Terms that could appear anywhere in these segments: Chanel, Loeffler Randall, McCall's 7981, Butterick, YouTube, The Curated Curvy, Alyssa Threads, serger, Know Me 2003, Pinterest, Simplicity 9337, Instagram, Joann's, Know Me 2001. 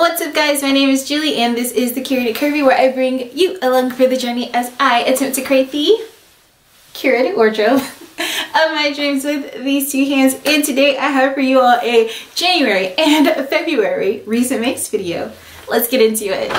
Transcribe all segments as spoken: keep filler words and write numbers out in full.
What's up guys, my name is Julie and this is The Curated Curvy, where I bring you along for the journey as I attempt to create the curated wardrobe of my dreams with these two hands. And today I have for you all a January and February recent makes video. Let's get into it.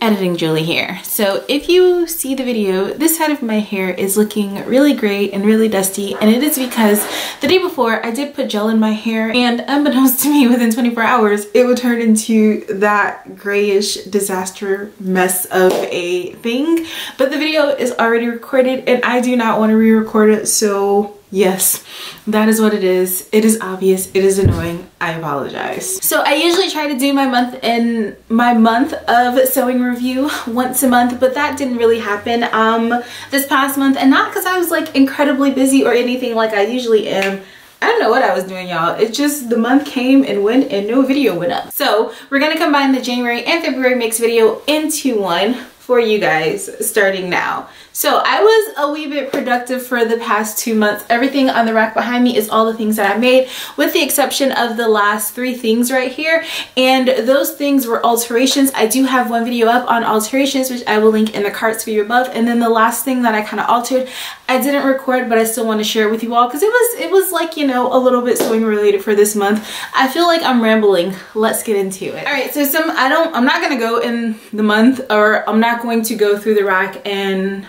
Editing Julie here. So if you see the video, this side of my hair is looking really gray and really dusty, and it is because the day before I did put gel in my hair, and unbeknownst to me, within twenty-four hours it would turn into that grayish disaster mess of a thing. But the video is already recorded and I do not want to re-record it, so yes, that is what it is. It is obvious, it is annoying, I apologize. So I usually try to do my month in my month of sewing review once a month, but that didn't really happen um this past month, and not because I was like incredibly busy or anything like I usually am. I don't know what I was doing, y'all. It just, the month came and went and no video went up. So we're gonna combine the January and February mix video into one for you guys starting now. So I was a wee bit productive for the past two months. Everything on the rack behind me is all the things that I made, with the exception of the last three things right here. And those things were alterations. I do have one video up on alterations, which I will link in the cards for you above. And then the last thing that I kind of altered, I didn't record, but I still want to share it with you all because it was, it was like, you know, a little bit sewing related for this month. I feel like I'm rambling. Let's get into it. All right, so some, I don't, I'm not going to go in the month, or I'm not going to go through the rack and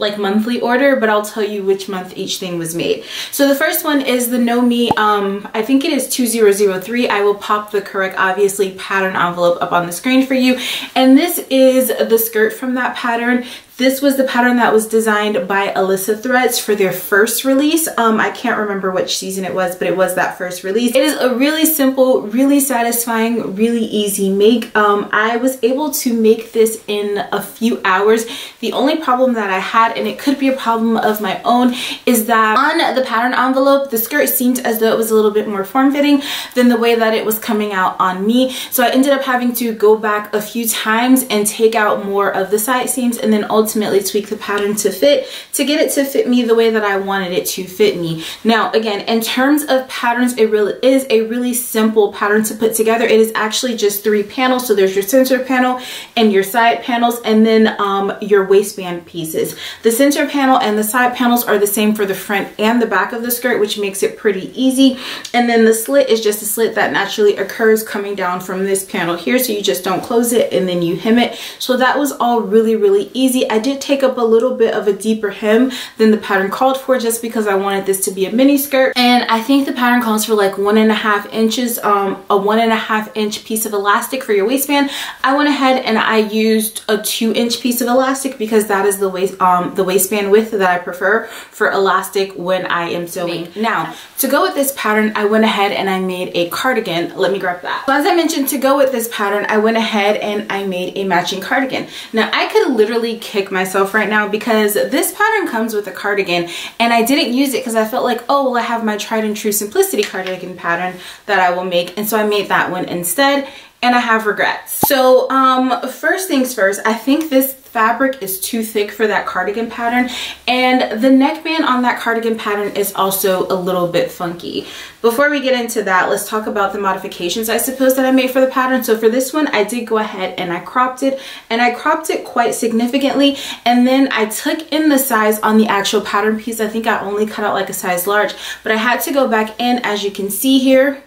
like monthly order, but I'll tell you which month each thing was made. So the first one is the Know Me, um, I think it is two thousand three. I will pop the correct, obviously, pattern envelope up on the screen for you. And this is the skirt from that pattern. This was the pattern that was designed by Alyssa Threads for their first release. Um, I can't remember which season it was, but it was that first release. It is a really simple, really satisfying, really easy make. Um, I was able to make this in a few hours. The only problem that I had, and it could be a problem of my own, is that on the pattern envelope, the skirt seemed as though it was a little bit more form-fitting than the way that it was coming out on me. So I ended up having to go back a few times and take out more of the side seams, and then ultimately ultimately tweak the pattern to fit, to get it to fit me the way that I wanted it to fit me. Now again, in terms of patterns, it really is a really simple pattern to put together. It is actually just three panels. So there's your center panel and your side panels, and then um, your waistband pieces. The center panel and the side panels are the same for the front and the back of the skirt, which makes it pretty easy. And then the slit is just a slit that naturally occurs coming down from this panel here, so you just don't close it and then you hem it. So that was all really, really easy. I did take up a little bit of a deeper hem than the pattern called for, just because I wanted this to be a mini skirt. And I think the pattern calls for like one and a half inches, um, a one and a half inch piece of elastic for your waistband. I went ahead and I used a two inch piece of elastic because that is the waist, um, the waistband width that I prefer for elastic when I am sewing. Now, to go with this pattern, I went ahead and I made a cardigan. Let me grab that. So as I mentioned, to go with this pattern, I went ahead and I made a matching cardigan. Now, I could literally kick myself right now because this pattern comes with a cardigan, and I didn't use it because I felt like, oh well, I have my tried and true Simplicity cardigan pattern that I will make, and so I made that one instead, and I have regrets. So um first things first, I think this fabric is too thick for that cardigan pattern, and the neckband on that cardigan pattern is also a little bit funky. Before we get into that, let's talk about the modifications I suppose that I made for the pattern. So for this one, I did go ahead and I cropped it, and I cropped it quite significantly, and then I took in the size on the actual pattern piece. I think I only cut out like a size large, but I had to go back in, as you can see here.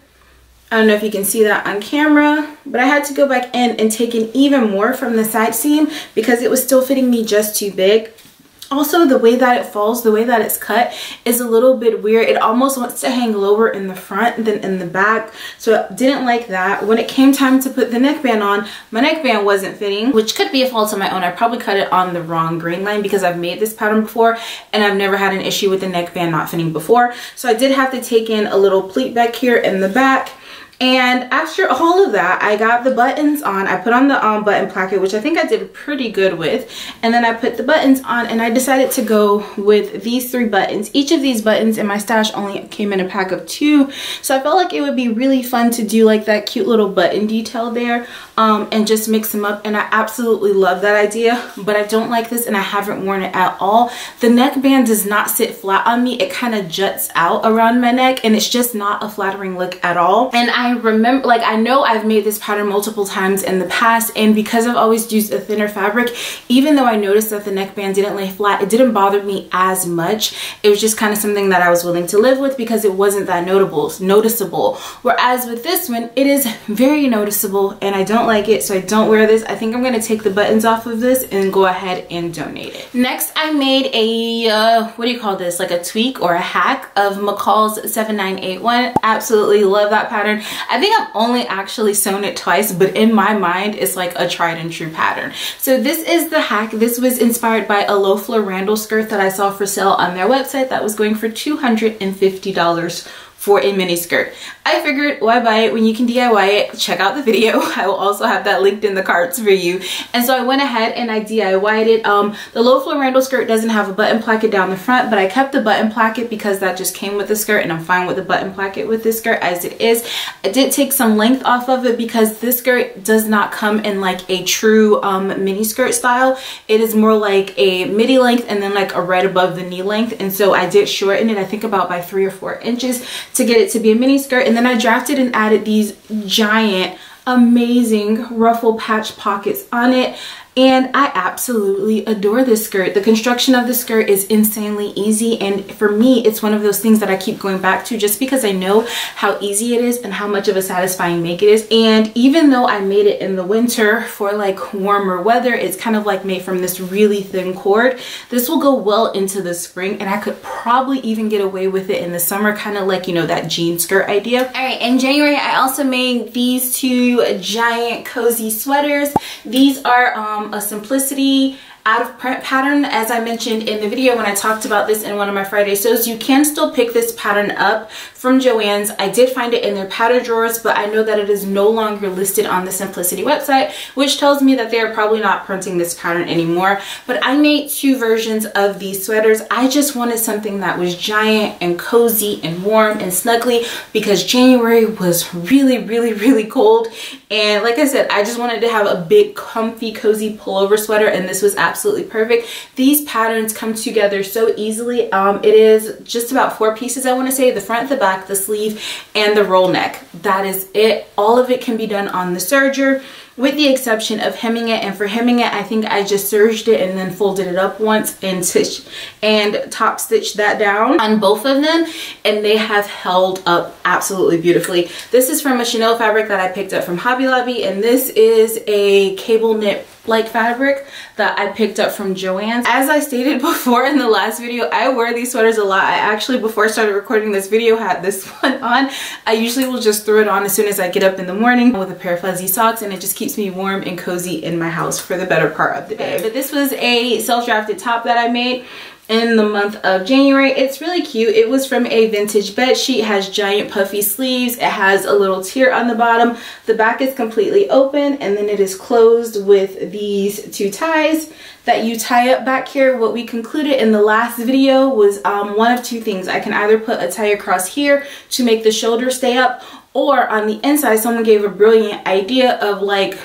I don't know if you can see that on camera, but I had to go back in and take in even more from the side seam because it was still fitting me just too big. Also, the way that it falls, the way that it's cut is a little bit weird. It almost wants to hang lower in the front than in the back, so I didn't like that. When it came time to put the neckband on, my neckband wasn't fitting, which could be a fault of my own. I probably cut it on the wrong grain line because I've made this pattern before and I've never had an issue with the neckband not fitting before. So I did have to take in a little pleat back here in the back. And after all of that, I got the buttons on. I put on the um, button placket, which I think I did pretty good with. And then I put the buttons on, and I decided to go with these three buttons. Each of these buttons in my stash only came in a pack of two. So I felt like it would be really fun to do like that cute little button detail there um, and just mix them up. And I absolutely love that idea, but I don't like this and I haven't worn it at all. The neckband does not sit flat on me. It kind of juts out around my neck, and it's just not a flattering look at all. And I I remember, like, I know I've made this pattern multiple times in the past, and because I've always used a thinner fabric, even though I noticed that the neckband didn't lay flat, it didn't bother me as much. It was just kind of something that I was willing to live with because it wasn't that notable, noticeable. Whereas with this one, it is very noticeable, and I don't like it, so I don't wear this. I think I'm gonna take the buttons off of this and go ahead and donate it. Next, I made a, uh, what do you call this? Like a tweak or a hack of McCall's seven nine eight one. Absolutely love that pattern. I think I've only actually sewn it twice, but in my mind, it's like a tried and true pattern. So this is the hack. This was inspired by a Loeffler Randall skirt that I saw for sale on their website that was going for two hundred fifty dollars for a mini skirt. I figured, why buy it when you can D I Y it? Check out the video. I will also have that linked in the cards for you. And so I went ahead and I D I Y'd it. Um, the Loeffler Randall skirt doesn't have a button placket down the front, but I kept the button placket because that just came with the skirt, and I'm fine with the button placket with this skirt as it is. I did take some length off of it because this skirt does not come in like a true um, mini skirt style. It is more like a midi length and then like a right above the knee length. And so I did shorten it, I think about by three or four inches to get it to be a mini skirt. And then I drafted and added these giant, amazing ruffle patch pockets on it. And I absolutely adore this skirt. The construction of the skirt is insanely easy, and for me, it's one of those things that I keep going back to just because I know how easy it is and how much of a satisfying make it is. And even though I made it in the winter for like warmer weather, it's kind of like made from this really thin cord. This will go well into the spring, and I could probably even get away with it in the summer, kind of like, you know, that jean skirt idea. All right, in January, I also made these two giant cozy sweaters. These are, um, a Simplicity out of print pattern. As I mentioned in the video when I talked about this in one of my Friday sews, you can still pick this pattern up from Joann's. I did find it in their pattern drawers, but I know that it is no longer listed on the Simplicity website, which tells me that they are probably not printing this pattern anymore. But I made two versions of these sweaters. I just wanted something that was giant and cozy and warm and snuggly because January was really, really, really cold. And like I said, I just wanted to have a big, comfy, cozy pullover sweater, and this was absolutely absolutely perfect. These patterns come together so easily. Um, it is just about four pieces, I want to say, the front, the back, the sleeve, and the roll neck. That is it. All of it can be done on the serger, with the exception of hemming it. And for hemming it, I think I just serged it and then folded it up once and stitched and top stitched that down on both of them, and they have held up absolutely beautifully. This is from a Chanel fabric that I picked up from Hobby Lobby, and this is a cable knit like fabric that I picked up from Joann's. As I stated before in the last video, I wear these sweaters a lot. I actually, before I started recording this video, had this one on. I usually will just throw it on as soon as I get up in the morning with a pair of fuzzy socks, and it just keeps me warm and cozy in my house for the better part of the day. But this was a self-drafted top that I made in the month of January. It's really cute. It was from a vintage bed sheet. It has giant puffy sleeves. It has a little tier on the bottom. The back is completely open, and then it is closed with these two ties that you tie up back here. What we concluded in the last video was um, one of two things. I can either put a tie across here to make the shoulder stay up, or on the inside, someone gave a brilliant idea of like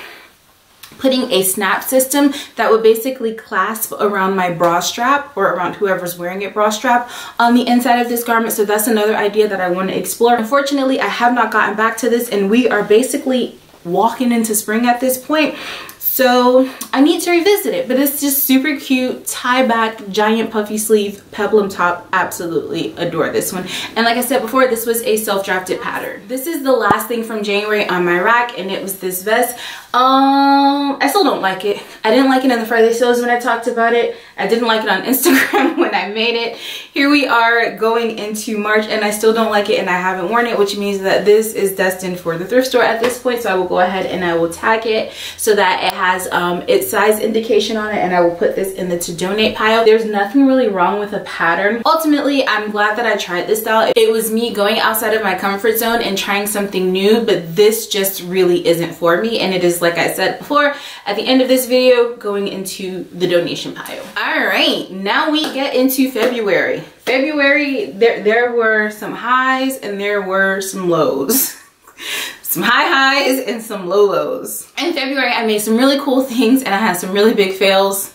putting a snap system that would basically clasp around my bra strap or around whoever's wearing it bra strap on the inside of this garment. So that's another idea that I want to explore. Unfortunately, I have not gotten back to this, and we are basically walking into spring at this point. So I need to revisit it, but it's just super cute, tie back, giant puffy sleeve, peplum top. Absolutely adore this one. And like I said before, this was a self-drafted pattern. This is the last thing from January on my rack, and it was this vest. Um, I still don't like it. I didn't like it in the Friday sews when I talked about it. I didn't like it on Instagram when I made it. Here we are going into March, and I still don't like it, and I haven't worn it, which means that this is destined for the thrift store at this point. So I will go ahead and I will tag it so that it has um, its size indication on it, and I will put this in the to donate pile. There's nothing really wrong with a pattern. Ultimately, I'm glad that I tried this style. It was me going outside of my comfort zone and trying something new, but this just really isn't for me, and it is, like I said before, at the end of this video, going into the donation pile. All right, now we get into February. February, there, there were some highs and there were some lows. Some high highs and some low lows. In February, I made some really cool things, and I had some really big fails.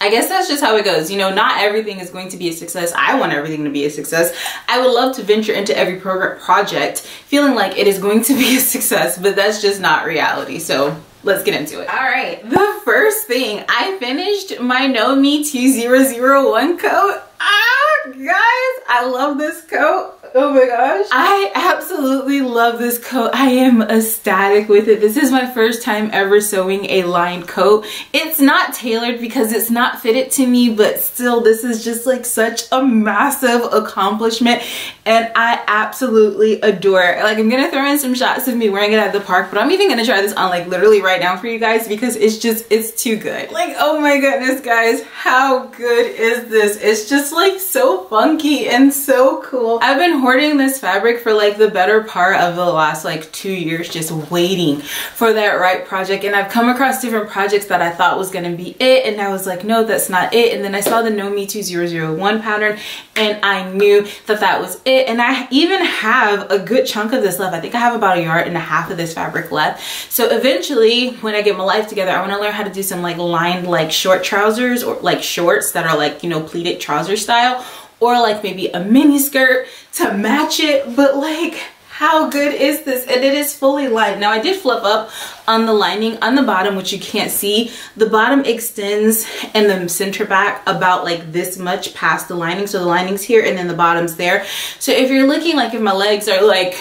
I guess that's just how it goes. You know, not everything is going to be a success. I want everything to be a success. I would love to venture into every program project feeling like it is going to be a success, but that's just not reality. So let's get into it. All right, the first thing, I finished my Know Me two thousand one coat. Ah, guys, I love this coat. Oh my gosh. I absolutely love this coat. I am ecstatic with it. This is my first time ever sewing a lined coat. It's not tailored because it's not fitted to me, but still, this is just like such a massive accomplishment and I absolutely adore it. Like, I'm gonna throw in some shots of me wearing it at the park, but I'm even gonna try this on like literally right now for you guys because it's just, it's too good. Like, oh my goodness, guys, how good is this? It's just like so funky and so cool. I've been hoarding this fabric for like the better part of the last like two years, just waiting for that right project, and I've come across different projects that I thought was gonna be it, and I was like, no, that's not it. And then I saw the Know Me two thousand one pattern and I knew that that was it. And I even have a good chunk of this left. I think I have about a yard and a half of this fabric left. So eventually when I get my life together, I want to learn how to do some like lined like short trousers, or like shorts that are like, you know, pleated trouser style, or like maybe a mini skirt to match it. But like, how good is this? And it is fully lined. Now I did fluff up on the lining on the bottom, which you can't see. The bottom extends and the center back about like this much past the lining. So the lining's here and then the bottom's there. So if you're looking, like if my legs are like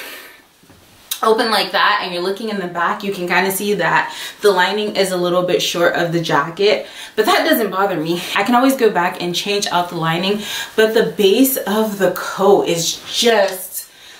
open like that and you're looking in the back, you can kind of see that the lining is a little bit short of the jacket, but that doesn't bother me. I can always go back and change out the lining, but the base of the coat is just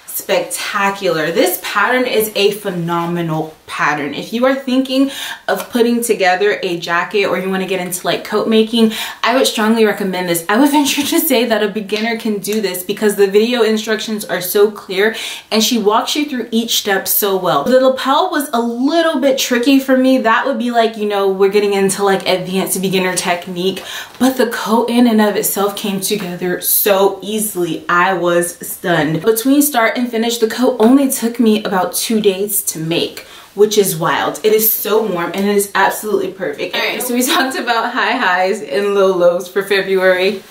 spectacular. This pattern is a phenomenal pattern. If you are thinking of putting together a jacket or you want to get into like coat making, I would strongly recommend this. I would venture to say that a beginner can do this because the video instructions are so clear and she walks you through each step so well. The lapel was a little bit tricky for me. That would be like, you know, we're getting into like advanced beginner technique, but the coat in and of itself came together so easily. I was stunned. Between start and finish, the coat only took me about two days to make, which is wild. It is so warm and it is absolutely perfect. All right, so we talked about high highs and low lows for February.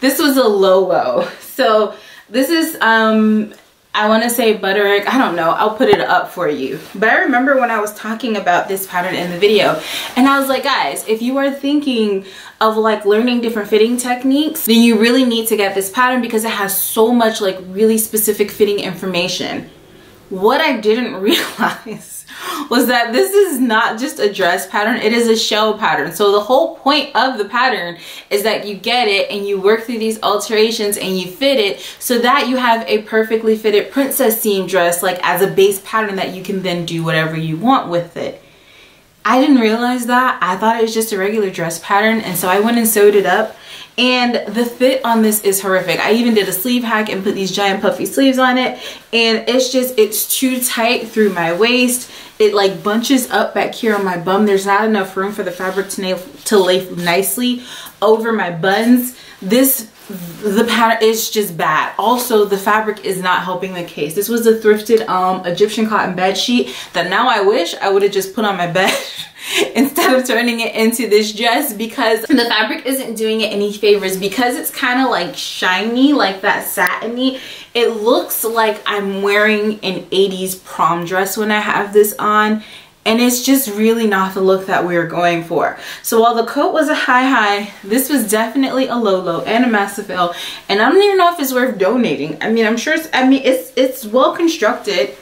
This was a low low. So this is um I want to say Butterick. I don't know. I'll put it up for you. But I remember when I was talking about this pattern in the video and I was like, guys, if you are thinking of like learning different fitting techniques, then you really need to get this pattern because it has so much like really specific fitting information. What I didn't realize was that this is not just a dress pattern, it is a shell pattern. So the whole point of the pattern is that you get it and you work through these alterations and you fit it so that you have a perfectly fitted princess seam dress like as a base pattern that you can then do whatever you want with it. I didn't realize that. I thought it was just a regular dress pattern, and so I went and sewed it up. And the fit on this is horrific. I even did a sleeve hack and put these giant puffy sleeves on it. And it's just, it's too tight through my waist. It like bunches up back here on my bum. There's not enough room for the fabric to, nail, to lay nicely over my buns. This, the pattern is just bad. Also, the fabric is not helping the case. This was a thrifted um, Egyptian cotton bed sheet that now I wish I would have just put on my bed instead of turning it into this dress, because the fabric isn't doing it any favors. Because it's kind of like shiny, like that satiny, it looks like I'm wearing an eighties prom dress when I have this on, and it's just really not the look that we were going for. So while the coat was a high high, this was definitely a low low and a massive fail, and I don't even know if it's worth donating. I mean, I'm sure it's, I mean, it's it's well constructed.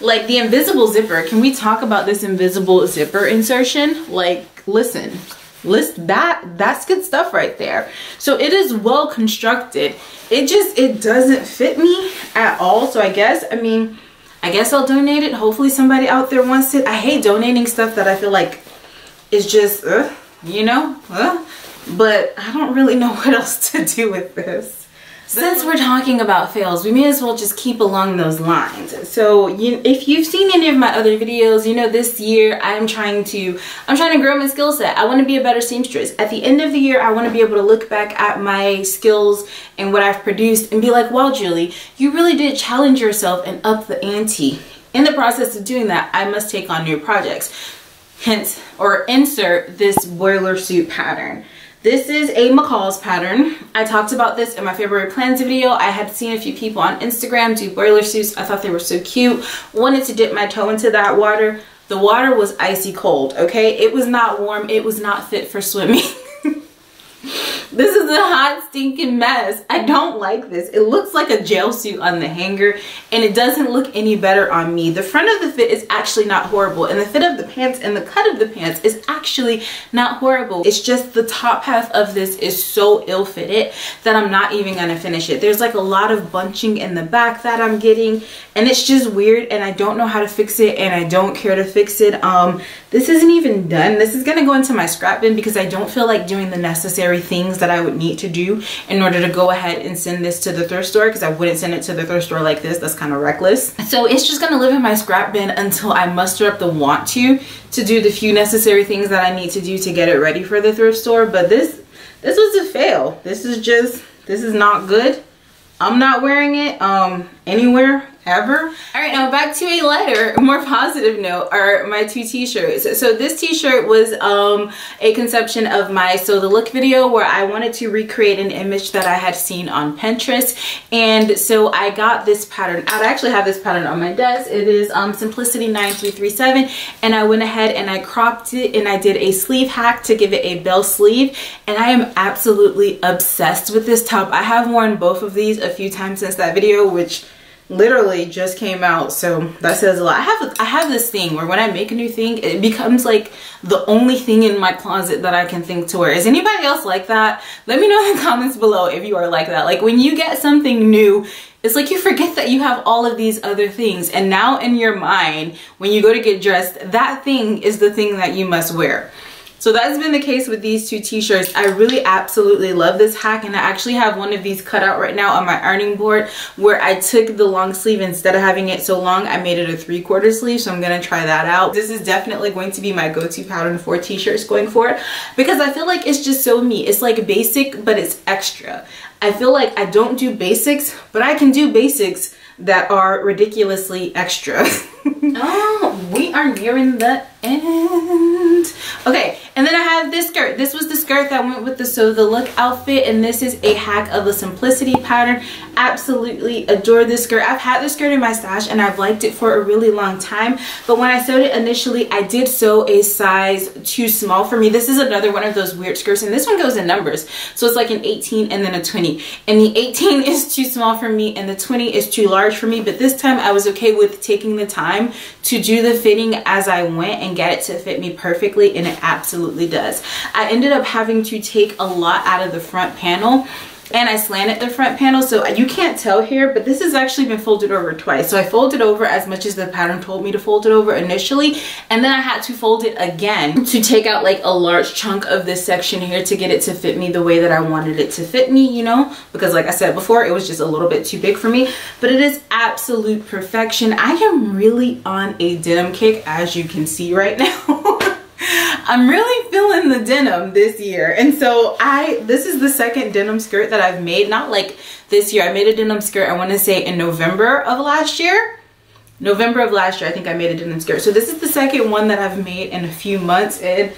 Like the invisible zipper, can we talk about this invisible zipper insertion? Like, listen, list that, that's good stuff right there. So it is well constructed. It just, it doesn't fit me at all. So I guess, I mean, I guess I'll donate it. Hopefully somebody out there wants it. I hate donating stuff that I feel like is just, uh, you know, uh, but I don't really know what else to do with this. Since we're talking about fails, we may as well just keep along those lines. So you, if you've seen any of my other videos, you know this year I'm trying to, I'm trying to grow my skill set. I want to be a better seamstress. At the end of the year, I want to be able to look back at my skills and what I've produced and be like, wow, Julie, you really did challenge yourself and up the ante. In the process of doing that, I must take on new projects. Hence, or insert this boiler suit pattern. This is a McCall's pattern. I talked about this in my February plans video. I had seen a few people on Instagram do boiler suits. I thought they were so cute. Wanted to dip my toe into that water. The water was icy cold, okay? It was not warm. It was not fit for swimming. This is a hot stinking mess. I don't like this. It looks like a jail suit on the hanger, and it doesn't look any better on me. The front of the fit is actually not horrible, and the fit of the pants and the cut of the pants is actually not horrible. It's just the top half of this is so ill-fitted that I'm not even gonna finish it. There's like a lot of bunching in the back that I'm getting, and it's just weird, and I don't know how to fix it, and I don't care to fix it. Um, this isn't even done. This is gonna go into my scrap bin because I don't feel like doing the necessary things that I would need to do in order to go ahead and send this to the thrift store, because I wouldn't send it to the thrift store like this. That's kind of reckless. So it's just gonna live in my scrap bin until I muster up the want to to do the few necessary things that I need to do to get it ready for the thrift store. But this this was a fail. This is just, this is not good. I'm not wearing it um anywhere ever. All right, now back to a lighter, more positive note are my two t-shirts. So this t-shirt was um a conception of my So the Look video, where I wanted to recreate an image that I had seen on Pinterest, and so I got this pattern out. I actually have this pattern on my desk. It is um Simplicity nine three three seven, and I went ahead and I cropped it and I did a sleeve hack to give it a bell sleeve, and I am absolutely obsessed with this top. I have worn both of these a few times since that video, which literally just came out, so that says a lot. I have I have this thing where when I make a new thing, it becomes like the only thing in my closet that I can think to wear. Is anybody else like that? Let me know in the comments below if you are like that. Like when you get something new, it's like you forget that you have all of these other things, and now in your mind, when you go to get dressed, that thing is the thing that you must wear. So that's been the case with these two t-shirts. I really absolutely love this hack, and I actually have one of these cut out right now on my ironing board, where I took the long sleeve, instead of having it so long, I made it a three quarter sleeve, so I'm gonna try that out. This is definitely going to be my go-to pattern for t-shirts going forward, because I feel like it's just so me. It's like basic, but it's extra. I feel like I don't do basics, but I can do basics that are ridiculously extra. Oh, we are nearing the end. Okay, and then I have this skirt. This was the skirt that went with the So the Look outfit, and this is a hack of a Simplicity pattern. Absolutely adore this skirt. I've had this skirt in my stash and I've liked it for a really long time, but when I sewed it initially, I did sew a size too small for me. This is another one of those weird skirts, and this one goes in numbers, so it's like an eighteen and then a twenty, and the eighteen is too small for me and the twenty is too large for me. But this time I was okay with taking the time to do the fitting as I went and get it to fit me perfectly, and it absolutely does. I ended up having to take a lot out of the front panel, and I slanted the front panel, so you can't tell here, but this has actually been folded over twice. So I folded over as much as the pattern told me to fold it over initially, and then I had to fold it again to take out like a large chunk of this section here to get it to fit me the way that I wanted it to fit me, you know, because like I said before, it was just a little bit too big for me. But it is absolute perfection. I am really on a denim kick, as you can see right now. I'm really feeling the denim this year, and so I this is the second denim skirt that I've made, not like this year. I made a denim skirt, I want to say in November of last year November of last year I think I made a denim skirt. So this is the second one that I've made in a few months, and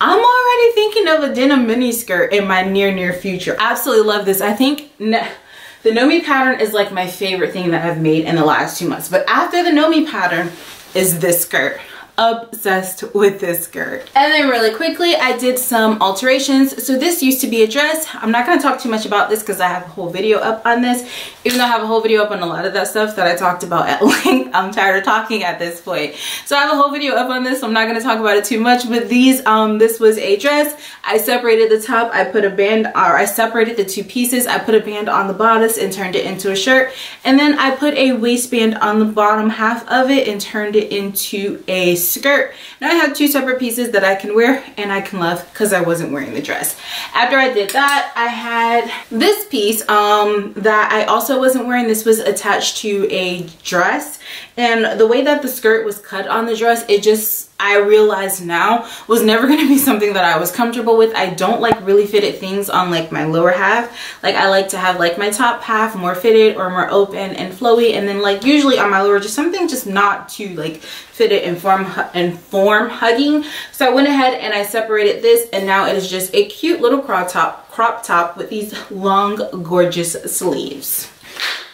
I'm already thinking of a denim mini skirt in my near near future. Absolutely love this. I think the Know Me pattern is like my favorite thing that I've made in the last two months, but after the Know Me pattern is this skirt. Obsessed with this skirt. And then really quickly, I did some alterations. So this used to be a dress. I'm not gonna talk too much about this because I have a whole video up on this, even though I have a whole video up on a lot of that stuff that I talked about at length. I'm tired of talking at this point. So I have a whole video up on this, so I'm not gonna talk about it too much, but these, um, this was a dress. I separated the top, I put a band, or I separated the two pieces, I put a band on the bodice and turned it into a shirt, and then I put a waistband on the bottom half of it and turned it into a skirt. Now I have two separate pieces that I can wear and I can love, because I wasn't wearing the dress. After I did that, I had this piece um that I also wasn't wearing. This was attached to a dress, And the way that the skirt was cut on the dress, it just, I realized now, was never going to be something that I was comfortable with. I don't like really fitted things on like my lower half. Like I like to have like my top half more fitted or more open and flowy. And then like usually on my lower, just something just not too like fitted and form, and form hugging. So I went ahead and I separated this, and now it is just a cute little crop top, crop top with these long, gorgeous sleeves.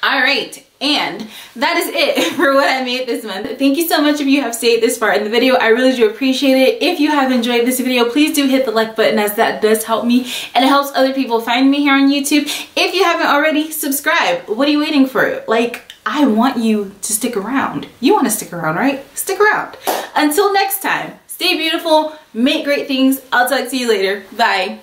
All right. And that is it for what I made this month. Thank you so much if you have stayed this far in the video. I really do appreciate it. If you have enjoyed this video, please do hit the like button, as that does help me and it helps other people find me here on YouTube. If you haven't already, subscribe. What are you waiting for? Like, I want you to stick around. You want to stick around, right? Stick around. Until next time, stay beautiful, make great things. I'll talk to you later. Bye.